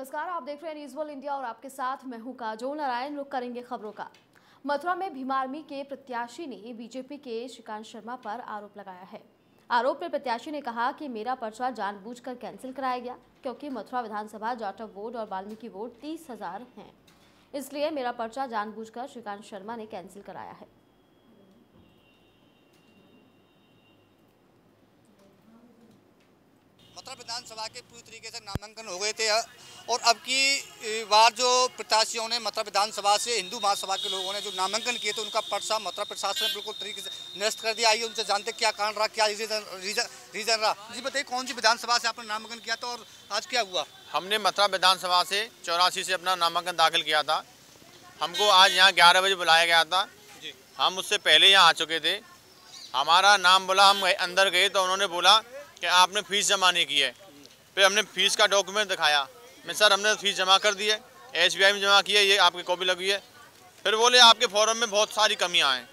नमस्कार, आप देख रहे हैं न्यूज वर्ल्ड इंडिया और आपके साथ मैं हूं काजोल नारायण। रुक करेंगे खबरों का। मथुरा में भीमार्मी के प्रत्याशी ने बीजेपी के श्रीकांत शर्मा पर आरोप लगाया है। आरोप में प्रत्याशी ने कहा कि मेरा पर्चा जानबूझकर कैंसिल कराया गया क्योंकि मथुरा विधानसभा जाटव वोट और वाल्मीकि वोट 30,000 हैं, इसलिए मेरा पर्चा जानबूझकर श्रीकांत शर्मा ने कैंसिल कराया है। मथुरा विधानसभा के पूरी तरीके से नामांकन हो गए थे और अब की बार जो प्रत्याशियों ने मथुरा विधानसभा से हिंदू महासभा के लोगों ने जो नामांकन किए थे उनका पर्चा मथुरा प्रशासन ने बिल्कुल तरीके से नष्ट कर दिया। आइए उनसे जानते क्या कारण रहा, क्या रीजन रहा। जी बताइए, कौन सी विधानसभा से आपने नामांकन किया था और आज क्या हुआ? हमने मथुरा विधानसभा से 84 से अपना नामांकन दाखिल किया था। हमको आज यहाँ 11 बजे बुलाया गया था। हम उससे पहले यहाँ आ चुके थे। हमारा नाम बोला, हम अंदर गए तो उन्होंने बोला कि आपने फीस जमा नहीं की है। फिर हमने फीस का डॉक्यूमेंट दिखाया। मैं सर हमने फीस जमा कर दी है, SBI में जमा किया, ये आपकी कॉपी लगी है। फिर बोले आपके फॉर्म में बहुत सारी कमियां हैं।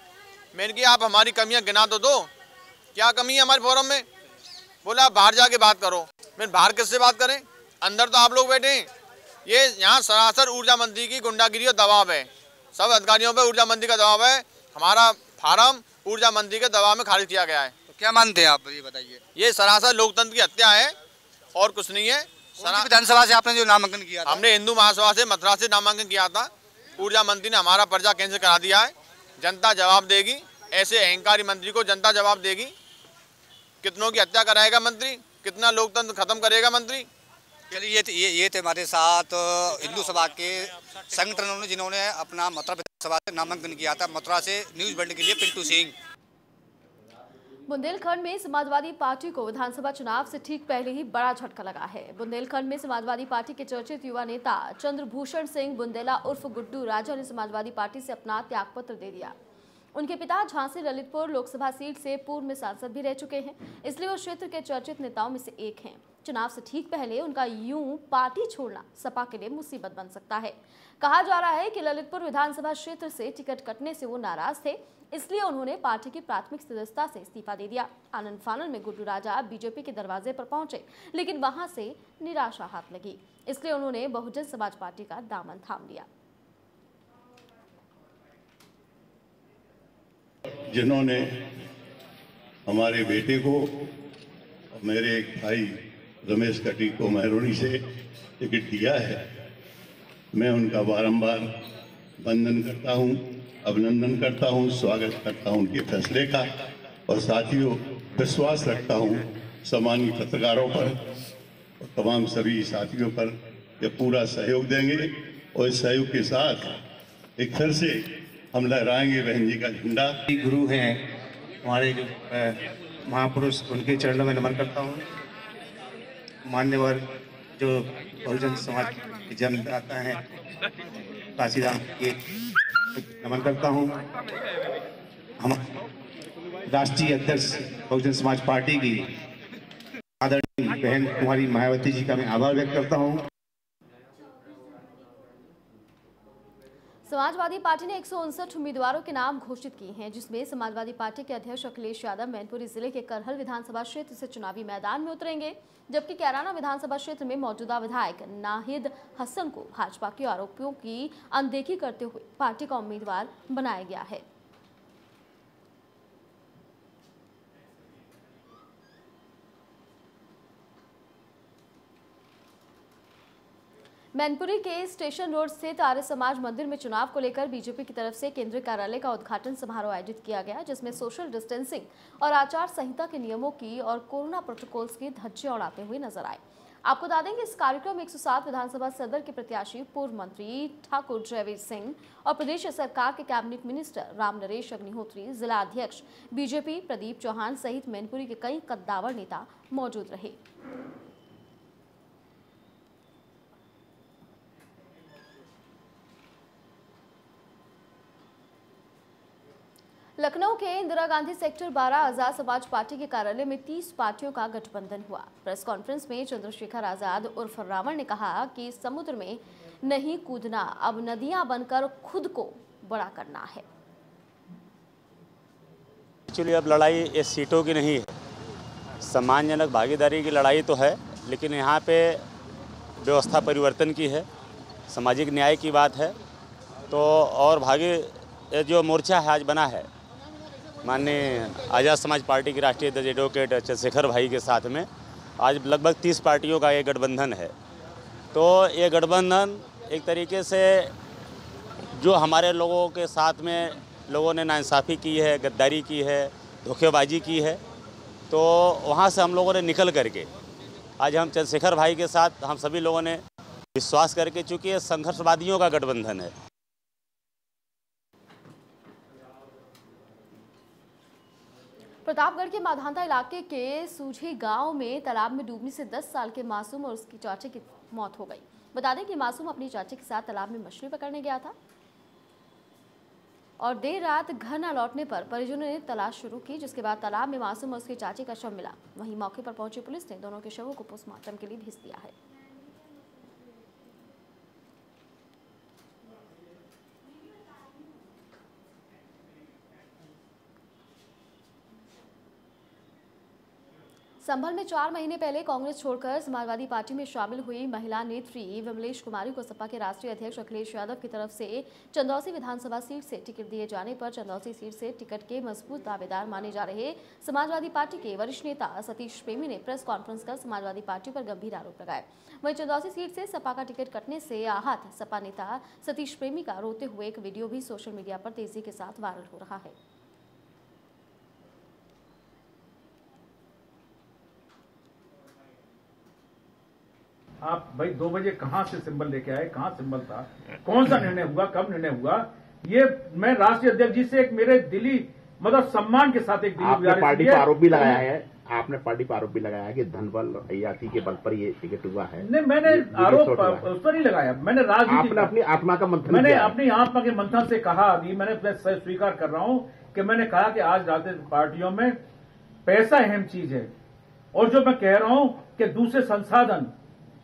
मैंने कहा आप हमारी कमियां गिना तो दो, क्या कमी है हमारे फॉर्म में? बोला आप बाहर जाके बात करो। मैं बाहर किससे बात करें, अंदर तो आप लोग बैठे हैं। ये यहाँ सरासर ऊर्जा मंत्री की गुंडागिरी और दबाव है। सब अधिकारियों पर ऊर्जा मंत्री का दबाव है। हमारा फार्म ऊर्जा मंत्री के दबाव में खारिज किया गया है। क्या मानते हैं आप, ये बताइए? ये सरासर लोकतंत्र की हत्या है और कुछ नहीं है। विधानसभा से आपने जो नामांकन किया था? हमने हिंदू महासभा से मथुरा से नामांकन किया था। ऊर्जा मंत्री ने हमारा पर्चा कैंसिल करा दिया है। जनता जवाब देगी। ऐसे अहंकारी मंत्री को जनता जवाब देगी। कितनों की हत्या कराएगा मंत्री, कितना लोकतंत्र खत्म करेगा मंत्री। चलिए ये थे हमारे साथ हिंदू सभा के संगठनों ने जिन्होंने अपना मथुरा विधानसभा से नामांकन किया था। मथुरा से न्यूज वर्ल्ड के लिए पिंटू सिंह। बुंदेलखंड में समाजवादी पार्टी को विधानसभा चुनाव से ठीक पहले ही बड़ा झटका लगा है। बुंदेलखंड में समाजवादी पार्टी के चर्चित युवा नेता चंद्रभूषण सिंह बुंदेला उर्फ गुड्डू राजा ने समाजवादी पार्टी से अपना त्यागपत्र दे दिया। उनके पिता झांसी ललितपुर लोकसभा सीट से पूर्व में सांसद भी रह चुके हैं, इसलिए वो क्षेत्र के चर्चित नेताओं में से एक हैं। चुनाव से ठीक पहले उनका यूं पार्टी छोड़ना सपा के लिए मुसीबत बन सकता है। कहा जा रहा है कि ललितपुर विधानसभा क्षेत्र से टिकट कटने से वो नाराज थे, इसलिए उन्होंने पार्टी की प्राथमिक सदस्यता से इस्तीफा दे दिया। आनंद फानन में गुड्डू राजा बीजेपी के दरवाजे पर पहुंचे, लेकिन वहां से निराशा हाथ लगी, इसलिए उन्होंने बहुजन समाज पार्टी का दामन थाम लिया। जिन्होंने हमारे बेटे को, मेरे एक भाई रमेश कटी को महरोनी से टिकट दिया है, मैं उनका बारंबार वंदन करता हूं, अभिनंदन करता हूं, स्वागत करता हूं उनके फैसले का। और साथियों, विश्वास रखता हूं सामान्य पत्रकारों पर और तमाम सभी साथियों पर, ये पूरा सहयोग देंगे और इस सहयोग के साथ एक फिर से हम लहराएंगे बहन जी का झंडा। गुरु हैं हमारे जो महापुरुष, उनके चरणों में नमन करता हूँ। मान्यवर जो बहुजन समाज के जनदाता हैं, काशीराम के नमन करता हूँ। हम राष्ट्रीय अध्यक्ष बहुजन समाज पार्टी की आदरणीय बहन कुमारी मायावती जी का मैं आभार व्यक्त करता हूँ। समाजवादी पार्टी ने 159 उम्मीदवारों के नाम घोषित किए हैं, जिसमें समाजवादी पार्टी के अध्यक्ष अखिलेश यादव मैनपुरी जिले के करहल विधानसभा क्षेत्र से चुनावी मैदान में उतरेंगे, जबकि कैराना विधानसभा क्षेत्र में मौजूदा विधायक नाहिद हसन को भाजपा के आरोपियों की अनदेखी करते हुए पार्टी का उम्मीदवार बनाया गया है। मैनपुरी के स्टेशन रोड स्थित आर्य समाज मंदिर में चुनाव को लेकर बीजेपी की तरफ से केंद्रीय कार्यालय का उद्घाटन समारोह आयोजित किया गया, जिसमें सोशल डिस्टेंसिंग और आचार संहिता के नियमों की और कोरोना प्रोटोकॉल्स की धज्जियां उड़ाते हुए नजर आए। आपको बता दें कि इस कार्यक्रम में 107 विधानसभा सदर के प्रत्याशी पूर्व मंत्री ठाकुर जयवीर सिंह और प्रदेश सरकार के कैबिनेट मिनिस्टर राम नरेश अग्निहोत्री, जिला अध्यक्ष बीजेपी प्रदीप चौहान सहित मैनपुरी के कई कद्दावर नेता मौजूद रहे। लखनऊ के इंदिरा गांधी सेक्टर 12 आज़ाद समाज पार्टी के कार्यालय में 30 पार्टियों का गठबंधन हुआ। प्रेस कॉन्फ्रेंस में चंद्रशेखर आजाद उर्फ रावण ने कहा कि समुद्र में नहीं कूदना, अब नदियां बनकर खुद को बड़ा करना है। एक्चुअली अब लड़ाई ये सीटों की नहीं है, सम्मानजनक भागीदारी की लड़ाई तो है, लेकिन यहाँ पे व्यवस्था परिवर्तन की है, सामाजिक न्याय की बात है। तो और भागे जो मोर्चा है आज बना है माननीय आज़ाद समाज पार्टी के राष्ट्रीय अध्यक्ष एडवोकेट चंद्रशेखर भाई के साथ में आज लगभग 30 पार्टियों का ये गठबंधन है। तो ये गठबंधन एक तरीके से जो हमारे लोगों के साथ में लोगों ने नाइंसाफ़ी की है, गद्दारी की है, धोखेबाजी की है, तो वहाँ से हम लोगों ने निकल करके आज हम चंद्रशेखर भाई के साथ हम सभी लोगों ने विश्वास करके, चूँकि ये संघर्षवादियों का गठबंधन है। प्रतापगढ़ के माधांधा इलाके के सूझी गांव में तालाब में डूबने से 10 साल के मासूम और उसकी चाचे की मौत हो गई। बता दें कि मासूम अपने चाचे के साथ तालाब में मछली पकड़ने गया था और देर रात घर न लौटने पर परिजनों ने तलाश शुरू की, जिसके बाद तालाब में मासूम और उसके चाचे का शव मिला। वहीं मौके पर पहुंची पुलिस ने दोनों के शवों को पोस्टमार्टम के लिए भेज दिया है। संभल में 4 महीने पहले कांग्रेस छोड़कर समाजवादी पार्टी में शामिल हुई महिला नेत्री विमलेश कुमारी को सपा के राष्ट्रीय अध्यक्ष अखिलेश यादव की तरफ से चंदौसी विधानसभा सीट से टिकट दिए जाने पर चंदौसी सीट से टिकट के मजबूत दावेदार माने जा रहे समाजवादी पार्टी के वरिष्ठ नेता सतीश प्रेमी ने प्रेस कॉन्फ्रेंस कर समाजवादी पार्टी पर गंभीर आरोप लगाए। वहीं चंदौसी सीट से सपा का टिकट कटने से आहत सपा नेता सतीश प्रेमी का रोते हुए एक वीडियो भी सोशल मीडिया पर तेजी के साथ वायरल हो रहा है। आप भाई 2 बजे कहाँ से सिंबल लेके आए, कहाँ सिंबल था, कौन सा निर्णय हुआ, कब निर्णय हुआ? ये मैं राष्ट्रीय अध्यक्ष जी से एक मेरे दिली मतलब सम्मान के साथ एक दिली पार्टी पर आरोप भी लगाया है। आपने पार्टी पर आरोप भी लगाया है कि धनबल अयासी के बल पर ये टिकट हुआ है। नहीं, मैंने आरोप उस पर नहीं लगाया। मैंने राजनीति अपनी आत्मा का मंथन, मैंने अपनी आत्मा के मंथन से कहा, अभी मैंने स्वीकार कर रहा हूँ कि मैंने कहा कि आज राजनीतिक पार्टियों में पैसा अहम चीज है और जो मैं कह रहा हूँ कि दूसरे संसाधन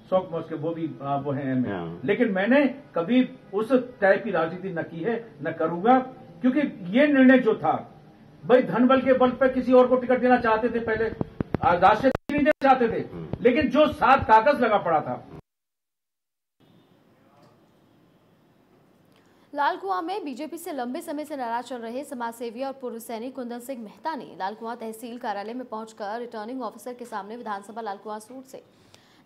शौक मौज के वो भी वो हैं, लेकिन मैंने कभी उस टाइप की राजनीति न की है न करूंगा, क्योंकि ये निर्णय जो था भाई धनबल के बल पर किसी और को टिकट देना चाहते थे, पहले राष्ट्रीय नहीं देना चाहते थे, लेकिन जो साथ कागज लगा पड़ा था। लालकुआ में बीजेपी से लंबे समय से नाराज चल रहे समाजसेवी और पूर्व सैनिक कुंदन सिंह मेहता ने लालकुआ तहसील कार्यालय में पहुंचकर रिटर्निंग ऑफिसर के सामने विधानसभा लालकुआ सूट से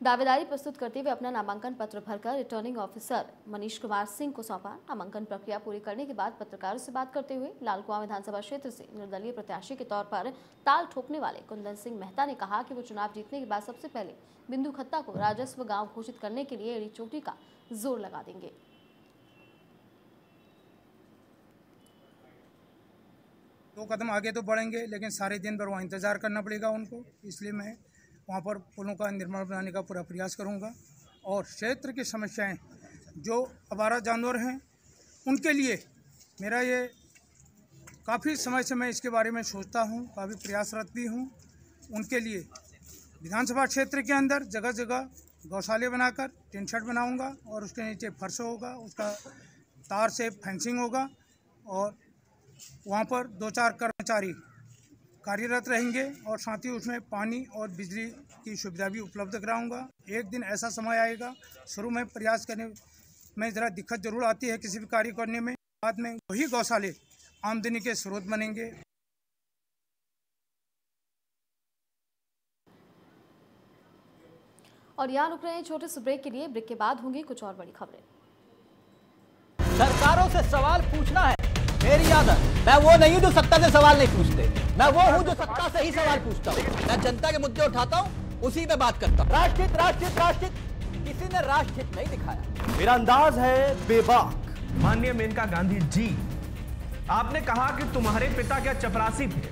दावेदारी प्रस्तुत करते हुए अपना नामांकन पत्र भरकर रिटर्निंग ऑफिसर मनीष कुमार सिंह को सौंपा। नामांकन प्रक्रिया पूरी करने के बाद पत्रकारों से बात करते हुए लालकुआं विधानसभा क्षेत्र से निर्दलीय प्रत्याशी के तौर पर ताल ठोकने वाले कुंदन सिंह मेहता ने कहा कि वो चुनाव जीतने के बाद सबसे पहले बिंदु खत्ता को राजस्व गाँव घोषित करने के लिए एड़ी चोटी का जोर लगा देंगे। दो कदम आगे तो बढ़ेंगे, लेकिन सारे दिन भर वहाँ इंतजार करना पड़ेगा उनको, इसलिए मैं वहाँ पर पुलों का निर्माण बनाने का पूरा प्रयास करूँगा और क्षेत्र की समस्याएं जो आवारा जानवर हैं उनके लिए मेरा ये काफ़ी समय से मैं इसके बारे में सोचता हूँ, काफ़ी प्रयासरत भी हूँ। उनके लिए विधानसभा क्षेत्र के अंदर जगह जगह गौशाले बनाकर टिन शेड बनाऊँगा और उसके नीचे फर्श होगा, उसका तार से फेंसिंग होगा और वहाँ पर 2-4 कर्मचारी कार्यरत रहेंगे और साथ ही उसमें पानी और बिजली की सुविधा भी उपलब्ध कराऊंगा। एक दिन ऐसा समय आएगा, शुरू में प्रयास करने में ज़रा दिक्कत जरूर आती है किसी भी कार्य करने में, बाद में वही गौशाले आमदनी के स्रोत बनेंगे। और यहाँ रुक रहे हैं छोटे से ब्रेक के लिए, ब्रेक के बाद होंगी कुछ और बड़ी खबरें। सरकारों से सवाल पूछना है मेरी आदत, मैं वो नहीं हूँ जो सत्ता से सवाल नहीं पूछते, मैं वो हूँ जो सत्ता से ही सवाल पूछता हूँ। मैं जनता के मुद्दे उठाता हूँ, उसी पे बात करता हूँ। राष्ट्रहित राष्ट्रहित राष्ट्रहित, किसी ने राष्ट्रहित नहीं दिखाया। मेरा अंदाज है बेबाक। माननीय मेनका गांधी जी, आपने कहा कि तुम्हारे पिता क्या चपरासी थे,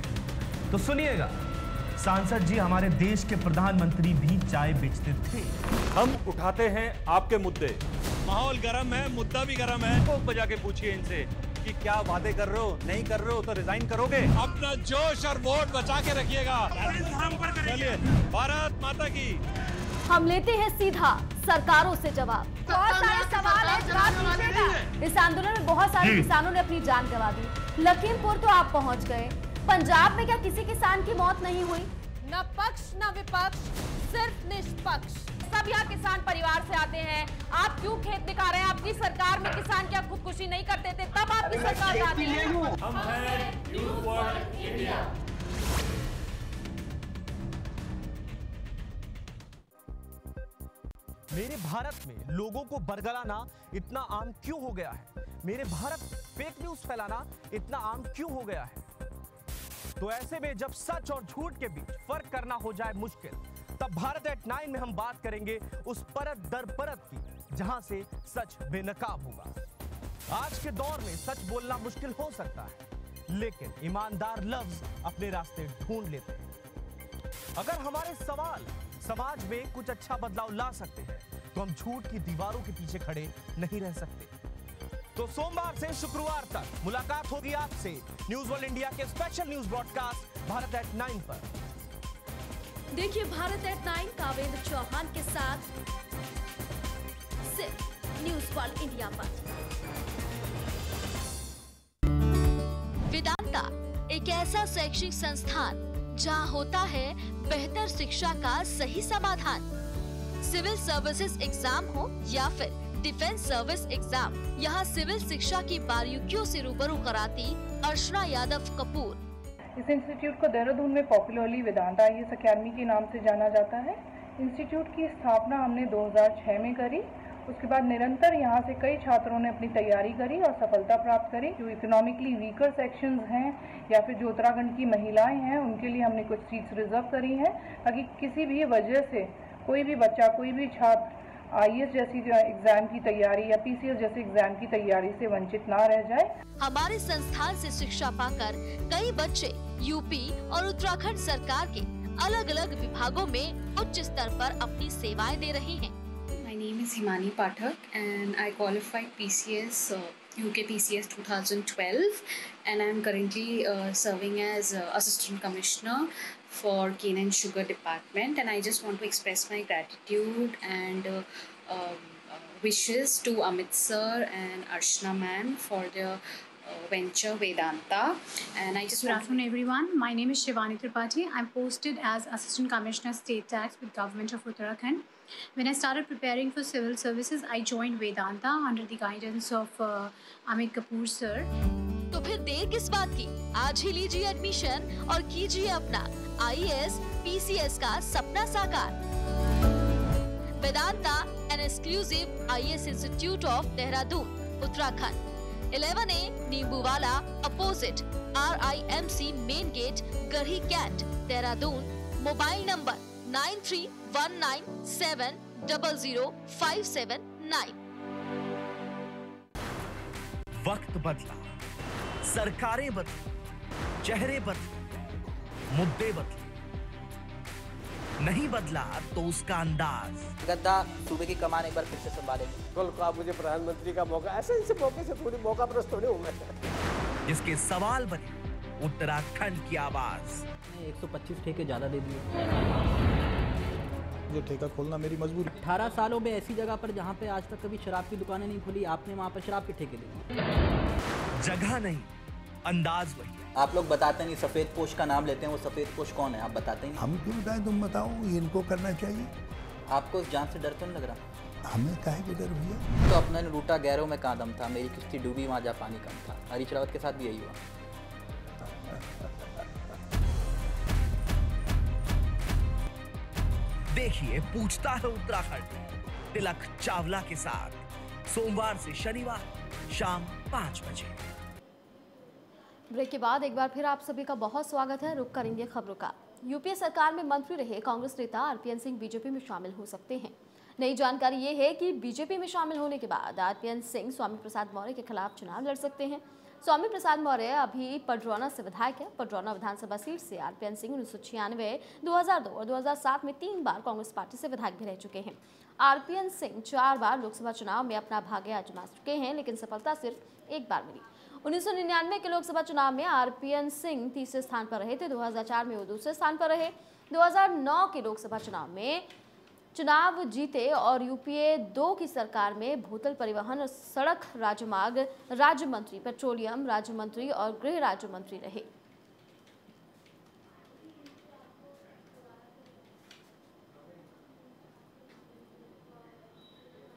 तो सुनिएगा सांसद जी, हमारे देश के प्रधानमंत्री भी चाय बेचते थे। हम उठाते हैं आपके मुद्दे। माहौल गर्म है, मुद्दा भी गर्म है, तो बजा के पूछिए इनसे कि क्या वादे कर रहे हो, नहीं कर रहे हो तो रिजाइन करोगे। अपना जोश और वोट बचा के रखिएगा। चलिए, भारत माता की। हम लेते हैं सीधा सरकारों से जवाब। बहुत सारे सवाल है, जवाब दीजिएगा। इस आंदोलन में बहुत सारे किसानों ने अपनी जान गंवा दी। लखीमपुर तो आप पहुंच गए। पंजाब में क्या किसी किसान की मौत नहीं हुई? न पक्ष न विपक्ष, सिर्फ निष्पक्ष। सब यहाँ किसान परिवार से आते हैं, आप क्यों खेत दिखा रहे हैं? आपकी सरकार में किसान क्या खुदकुशी नहीं करते थे? तब आपकी सरकार आती है। मेरे भारत में लोगों को बरगलाना इतना आम क्यों हो गया है? मेरे भारत फेक न्यूज फैलाना इतना आम क्यों हो गया है? तो ऐसे में जब सच और झूठ के बीच फर्क करना हो जाए मुश्किल, तब भारत एट 9 में हम बात करेंगे उस परत दर परत की जहां से सच बेनकाब होगा। आज के दौर में सच बोलना मुश्किल हो सकता है, लेकिन ईमानदार लफ्ज अपने रास्ते ढूंढ लेते हैं। अगर हमारे सवाल समाज में कुछ अच्छा बदलाव ला सकते हैं तो हम झूठ की दीवारों के पीछे खड़े नहीं रह सकते। तो सोमवार से शुक्रवार तक मुलाकात होगी आपसे न्यूज़ वर्ल्ड इंडिया के special news broadcast Bharat at 9 पर। देखिए भारत एट 9 कावेंद्र चौहान के साथ सिर्फ न्यूज़ वर्ल्ड इंडिया पर। वेदांता एक ऐसा शैक्षिक संस्थान जहाँ होता है बेहतर शिक्षा का सही समाधान। सिविल सर्विसेज एग्जाम हो या फिर डिफेंस सर्विस एग्जाम, यहाँ सिविल शिक्षा की बारीकियों से रूबरू कराती अर्चना यादव कपूर। इस इंस्टीट्यूट को देहरादून में पॉपुलरली वेदांता आईएएस अकेडमी के नाम से जाना जाता है। इंस्टीट्यूट की स्थापना हमने 2006 में करी। उसके बाद निरंतर यहाँ से कई छात्रों ने अपनी तैयारी करी और सफलता प्राप्त करी। जो इकोनॉमिकली वीकर सेक्शंस हैं या फिर जो उत्तराखंड की महिलाएं हैं, उनके लिए हमने कुछ सीट्स रिजर्व करी हैं ताकि किसी भी वजह से कोई भी बच्चा, कोई भी छात्र आईएएस जैसी एग्जाम की तैयारी या पीसीएस जैसे एग्जाम की तैयारी से वंचित ना रह जाए। हमारे संस्थान से शिक्षा पाकर कई बच्चे यूपी और उत्तराखंड सरकार के अलग अलग विभागों में उच्च स्तर पर अपनी सेवाएं दे रहे हैं। My name is Himani Paठak and I qualified PCS, UK PCS 2012 and I am currently serving as Assistant Commissioner for Cane and Sugar Department and I just want to express my gratitude and wishes to Amit sir and Arshna ma'am for their venture Vedanta and I just Good afternoon everyone, my name is Shivani Tripathi. I am posted as Assistant Commissioner State Tax with Government of Uttarakhand. When I started preparing for civil services, I joined Vedanta under the guidance of Amit Kapoor sir. तो फिर देर किस बात की, आज ही लीजिए admission और कीजिए अपना IAS, PCS का सपना साकार। Vedanta, an exclusive IAS Institute of Dehradun, Uttarakhand. 11A, Nimbuwala, opposite RIMC Main Gate, Garhi Cat, Dehradun. Mobile number 9319700579। वक्त बदला, सरकारें बदली, चेहरे बदले, मुद्दे बदले, नहीं बदला तो उसका अंदाज। गद्दा सूबे की कमान एक बार फिर से संभालेगी। कल का मुझे प्रधानमंत्री का मौका, ऐसे इनसे मौके से पूरी मौका प्रस्त होने होंगे। जिसके सवाल बने उत्तराखंड की आवाज। 125 ठेके ज्यादा दे दिए। जो ठेका खोलना मेरी मजबूरी। 18 सालों में ऐसी जगह पर जहाँ पे आज तक कभी शराब की दुकानें नहीं खुली, आपने वहाँ पर शराब के ठेके ले लिए। जगह नहीं, अंदाज वही। आप लोग बताते नहीं, सफेद पोश का नाम लेते हैं, वो सफेद पोश कौन है आप बताते नहीं। हम क्यों बताएं, तुम बताओ, इनको करना चाहिए। आपको जान से डर तो नहीं लग रहा? हमें काहे के डर भैया। तो अपना लूटा गैरों में कहाँ दम था, मेरी किश्ती डूबी वहाँ जा पानी कम था। हरीश रावत के साथ भी यही हुआ। देखिए पूछता है उत्तराखंड तिलक चावला के साथ सोमवार से शनिवार शाम 5 बजे। ब्रेक के बाद एक बार फिर आप सभी का बहुत स्वागत है। रुक करेंगे खबरों का। यूपीए सरकार में मंत्री रहे कांग्रेस नेता RPN सिंह बीजेपी में शामिल हो सकते हैं। नई जानकारी ये है कि बीजेपी में शामिल होने के बाद RPN सिंह स्वामी प्रसाद मौर्य के खिलाफ चुनाव लड़ सकते हैं। स्वामी प्रसाद मौर्य अभी पडरौना से विधायक है। पडरौना विधानसभा सीट से RPN सिंह 1996, 2002 और 2007 में 3 बार कांग्रेस पार्टी से विधायक भी रह चुके हैं। RPN सिंह 4 बार लोकसभा चुनाव में अपना भाग्य आजमा चुके हैं, लेकिन सफलता सिर्फ 1 बार मिली। 1999 के लोकसभा चुनाव में RPN सिंह तीसरे स्थान पर रहे थे। 2004 में वो दूसरे स्थान पर रहे। 2009 के लोकसभा चुनाव में चुनाव जीते और UPA 2 की सरकार में भूतल परिवहन और सड़क राजमार्ग राज्य मंत्री, पेट्रोलियम राज्य मंत्री और गृह राज्य मंत्री रहे।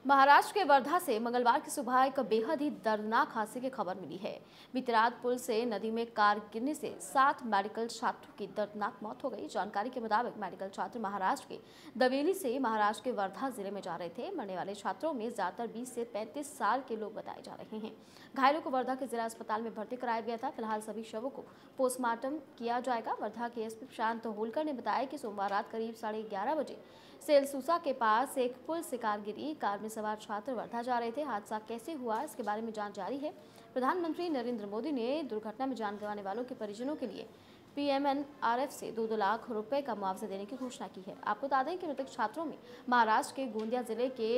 महाराष्ट्र के वर्धा से मंगलवार की सुबह एक बेहद ही दर्दनाक हादसे की खबर मिली है। बीती रात पुल से नदी में कार गिरने से 7 मेडिकल छात्रों की दर्दनाक मौत हो गई। जानकारी के मुताबिक मेडिकल छात्र महाराष्ट्र के दवेली से महाराष्ट्र के वर्धा जिले में जा रहे थे। मरने वाले छात्रों में ज्यादातर 20 से 35 साल के लोग बताए जा रहे हैं। घायलों को वर्धा के जिला अस्पताल में भर्ती कराया गया था। फिलहाल सभी शवों को पोस्टमार्टम किया जाएगा। वर्धा के एसपी प्रशांत होलकर ने बताया कि सोमवार रात करीब 11:30 बजे सेलसूसा के पास एक पुल से कार गिरी। कार में सवार छात्र वर्धा जा रहे थे। हादसा कैसे हुआ इसके बारे में जांच जारी है। प्रधानमंत्री नरेंद्र मोदी ने दुर्घटना में जान गंवाने वालों के परिजनों के लिए PMNRF से 2-2 लाख रुपए का मुआवजा देने की घोषणा की है। आपको बता दें कि मृतक छात्रों में महाराष्ट्र के गोंदिया जिले के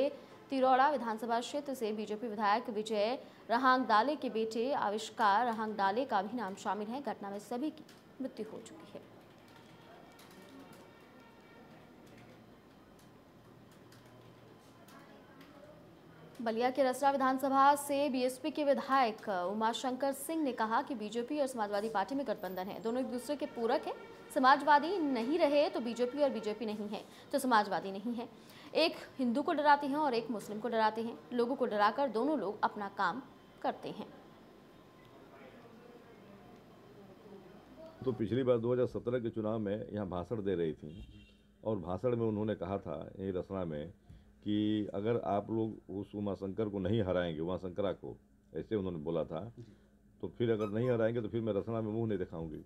तिरोड़ा विधानसभा क्षेत्र से बीजेपी विधायक विजय रहांगडाले के बेटे आविष्कार रहांगडाले का भी नाम शामिल है। घटना में सभी की मृत्यु हो चुकी है। बलिया के रसरा विधानसभा से बीएसपी के विधायक उमाशंकर सिंह ने कहा कि बीजेपी और समाजवादी पार्टी में गठबंधन है, दोनों एक दूसरे के पूरक हैं। समाजवादी नहीं रहे तो बीजेपी और बीजेपी नहीं है तो समाजवादी नहीं है। एक हिंदू को डराते हैं और एक मुस्लिम को डराते हैं। लोगों को डराकर दोनों लोग अपना काम करते हैं। तो पिछली बार 2017 के चुनाव में यहाँ भाषण दे रही थी और भाषण में उन्होंने कहा था यही रसना में कि अगर आप लोग उस उमाशंकर को नहीं हराएंगे, उमाशंकरा को ऐसे उन्होंने बोला था, तो फिर अगर नहीं हराएंगे तो फिर मैं रसना में मुंह नहीं दिखाऊंगी।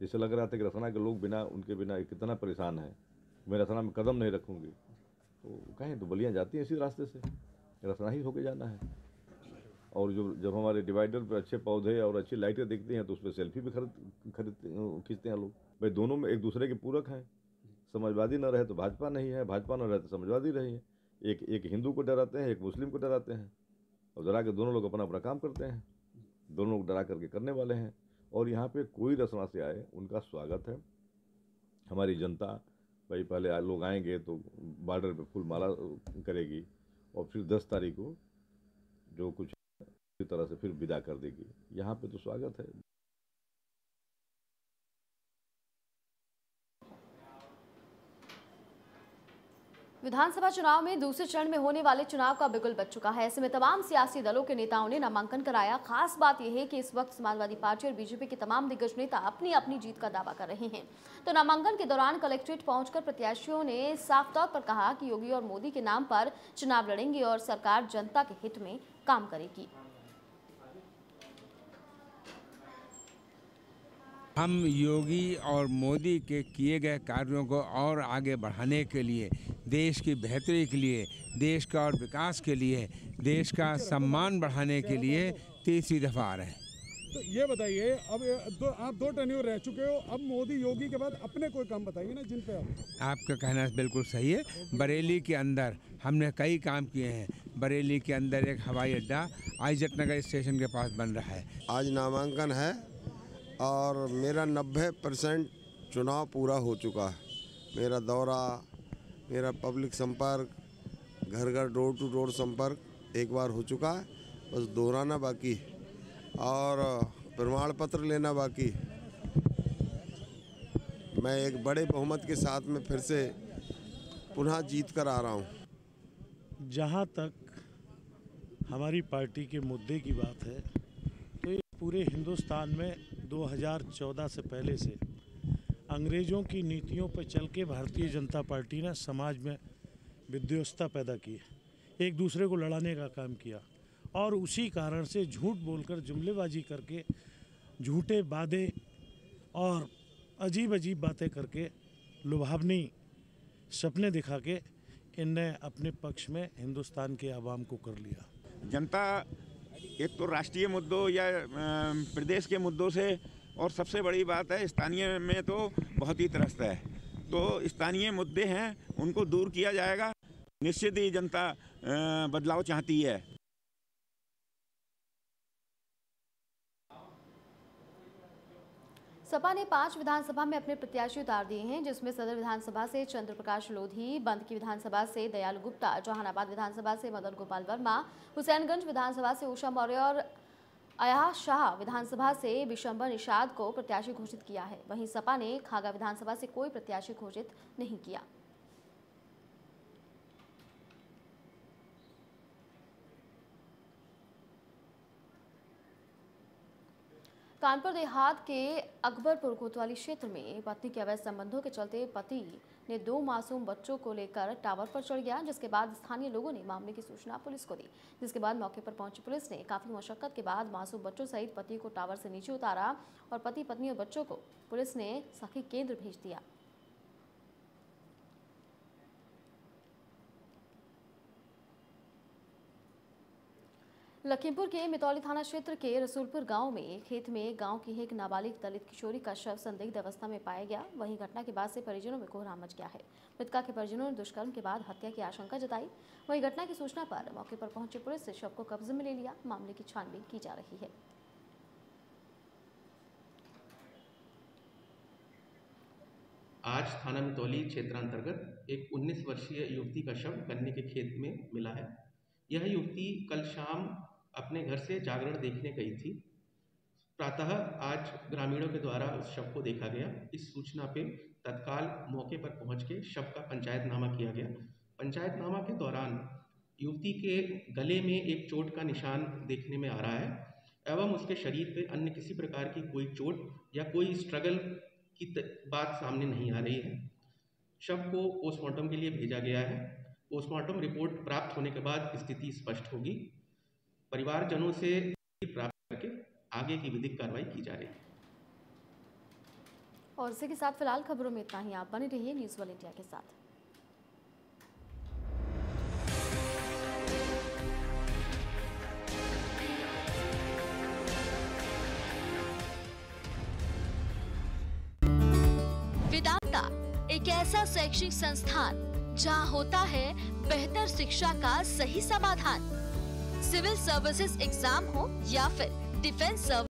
जैसे लग रहा था कि रसना के लोग बिना उनके बिना कितना परेशान है, मैं रसना में कदम नहीं रखूंगी। तो कहें तो बलियाँ जाती हैं इसी रास्ते से, रसना ही होके जाना है। और जब हमारे डिवाइडर पर अच्छे पौधे और अच्छी लाइटें दिखती हैं तो उस पर सेल्फी भी खींचते हैं लोग। भाई दोनों में एक दूसरे के पूरक हैं। समाजवादी ना रहे तो भाजपा नहीं है, भाजपा ना रहे तो समाजवादी रही है। एक हिंदू को डराते हैं, एक मुस्लिम को डराते हैं और डरा के दोनों लोग अपना अपना काम करते हैं। दोनों लोग डरा करके करने वाले हैं। और यहाँ पे कोई रसना से आए उनका स्वागत है। हमारी जनता भाई पहले लोग आएंगे तो बॉर्डर पे फुल माला करेगी और फिर 10 तारीख को जो कुछ इसी तरह से फिर विदा कर देगी। यहाँ पे तो स्वागत है। विधानसभा चुनाव में दूसरे चरण में होने वाले चुनाव का बिगुल बज चुका है। ऐसे में तमाम सियासी दलों के नेताओं ने नामांकन कराया। खास बात यह है कि इस वक्त समाजवादी पार्टी और बीजेपी के तमाम दिग्गज नेता अपनी अपनी जीत का दावा कर रहे हैं। तो नामांकन के दौरान कलेक्ट्रेट पहुंचकर प्रत्याशियों ने साफ तौर पर कहा कि योगी और मोदी के नाम पर चुनाव लड़ेंगे और सरकार जनता के हित में काम करेगी। हम योगी और मोदी के किए गए कार्यों को और आगे बढ़ाने के लिए, देश की बेहतरी के लिए, देश का और विकास के लिए, देश का सम्मान बढ़ाने के लिए तीसरी दफ़ा आ रहे हैं। तो ये बताइए अब आप 2 टर्न्योर रह चुके हो, अब मोदी योगी के बाद अपने कोई काम बताइए ना जिन पे आपका कहना बिल्कुल सही है। बरेली के अंदर हमने कई काम किए हैं। बरेली के अंदर एक हवाई अड्डा आईजट नगर स्टेशन के पास बन रहा है। आज नामांकन है और मेरा 90% चुनाव पूरा हो चुका है। मेरा दौरा, मेरा पब्लिक संपर्क, घर घर डोर टू डोर संपर्क एक बार हो चुका है, बस दोहराना बाकी और प्रमाण पत्र लेना बाकी। मैं एक बड़े बहुमत के साथ में फिर से पुनः जीत कर आ रहा हूँ। जहाँ तक हमारी पार्टी के मुद्दे की बात है तो ये पूरे हिंदुस्तान में 2014 से पहले से अंग्रेज़ों की नीतियों पर चल के भारतीय जनता पार्टी ने समाज में विद्वेषता पैदा की है, एक दूसरे को लड़ाने का काम किया और उसी कारण से झूठ बोलकर, जुमलेबाजी करके, झूठे वादे और अजीब अजीब बातें करके, लुभावनी सपने दिखा के इनने अपने पक्ष में हिंदुस्तान के आवाम को कर लिया। जनता एक तो राष्ट्रीय मुद्दों या प्रदेश के मुद्दों से और सबसे बड़ी बात है स्थानीय में तो बहुत ही त्रस्त है। तो स्थानीय मुद्दे हैं उनको दूर किया जाएगा। निश्चित ही जनता बदलाव चाहती है। सपा ने 5 विधानसभा में अपने प्रत्याशी उतार दिए हैं, जिसमें सदर विधानसभा से चंद्रप्रकाश लोधी, बंदकी विधानसभा से दयाल गुप्ता, जहानाबाद विधानसभा से मदन गोपाल वर्मा, हुसैनगंज विधानसभा से उषा मौर्य और अया शाह विधानसभा से विश्वंबर निषाद को प्रत्याशी घोषित किया है। वहीं सपा ने खागा विधानसभा से कोई प्रत्याशी घोषित नहीं किया। कानपुर देहात के अकबरपुर कोतवाली क्षेत्र में पत्नी के अवैध संबंधों के चलते पति ने दो मासूम बच्चों को लेकर टावर पर चढ़ गया, जिसके बाद स्थानीय लोगों ने मामले की सूचना पुलिस को दी, जिसके बाद मौके पर पहुंची पुलिस ने काफी मशक्कत के बाद मासूम बच्चों सहित पति को टावर से नीचे उतारा और पति, पत्नी और बच्चों को पुलिस ने सखी केंद्र भेज दिया। लखीमपुर के मितौली थाना क्षेत्र के रसूलपुर गांव में खेत में गांव की एक नाबालिग दलित किशोरी का शव संदिग्ध अवस्था में पाया गया। वहीं घटना के बाद से परिजनों में कोहराम मच गया है। मृतका के परिजनों ने दुष्कर्म के बाद हत्या की आशंका जताई। वहीं घटना की सूचना पर मौके पर पहुंची पुलिस ने शव को कब्जे में ले लिया। मामले की छानबीन की जा रही है। आज थाना मितौली क्षेत्रांतर्गत एक 19 वर्षीय युवती का शव गन्ने के खेत में मिला है। यह युवती कल शाम अपने घर से जागरण देखने गई थी। प्रातः आज ग्रामीणों के द्वारा उस शव को देखा गया। इस सूचना पे तत्काल मौके पर पहुंच के शव का पंचायतनामा किया गया। पंचायतनामा के दौरान युवती के गले में एक चोट का निशान देखने में आ रहा है एवं उसके शरीर पे अन्य किसी प्रकार की कोई चोट या कोई स्ट्रगल की बात सामने नहीं आ रही है। शव को पोस्टमार्टम के लिए भेजा गया है। पोस्टमार्टम रिपोर्ट प्राप्त होने के बाद स्थिति स्पष्ट होगी। परिवारजनों से प्राप्त करके आगे की विधिक कार्रवाई की जा रही है। और इसी के साथ फिलहाल खबरों में इतना ही। आप बने रहिए न्यूज़ वर्ल्ड इंडिया के साथ। वेदांता एक ऐसा शैक्षिक संस्थान जहाँ होता है बेहतर शिक्षा का सही समाधान। सिविल सर्विसेज एग्जाम हो या फिर डिफेंस सर्विस